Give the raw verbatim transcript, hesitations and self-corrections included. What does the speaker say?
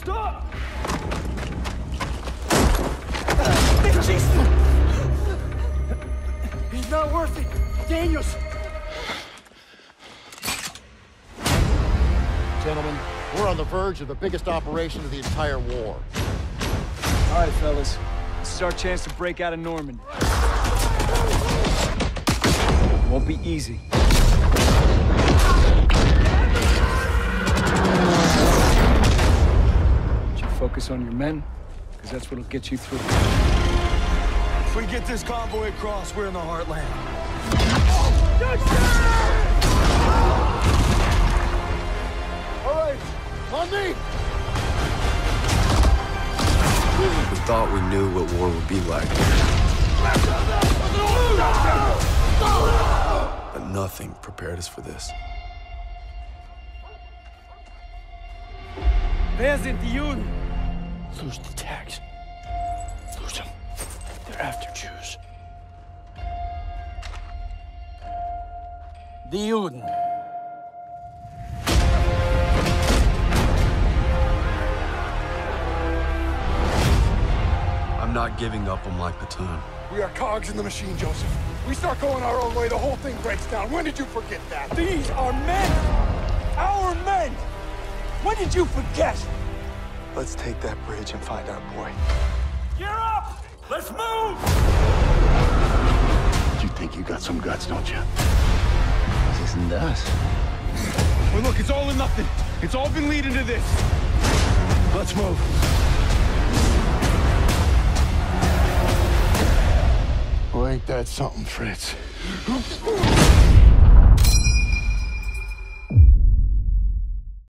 Stop! They chased him! He's not worth it! Daniels! Gentlemen, we're on the verge of the biggest operation of the entire war. All right, fellas. This is our chance to break out of Normandy. Won't be easy. But you focus on your men, because that's what'll get you through. If we get this convoy across, we're in the heartland. All right, on me! We thought we knew what war would be like. But nothing prepared us for this. Where sind die Juden? Lose the tags. Lose them. They're after Jews. Die Juden. I'm not giving up on my platoon. We are cogs in the machine, Joseph. We start going our own way, the whole thing breaks down. When did you forget that? These are men! Our men! When did you forget? Let's take that bridge and find our boy. Gear up! Let's move! You think you got some guts, don't you? This isn't us. Well, look, it's all or nothing. It's all been leading to this. Let's move. Well, ain't that something, Fritz?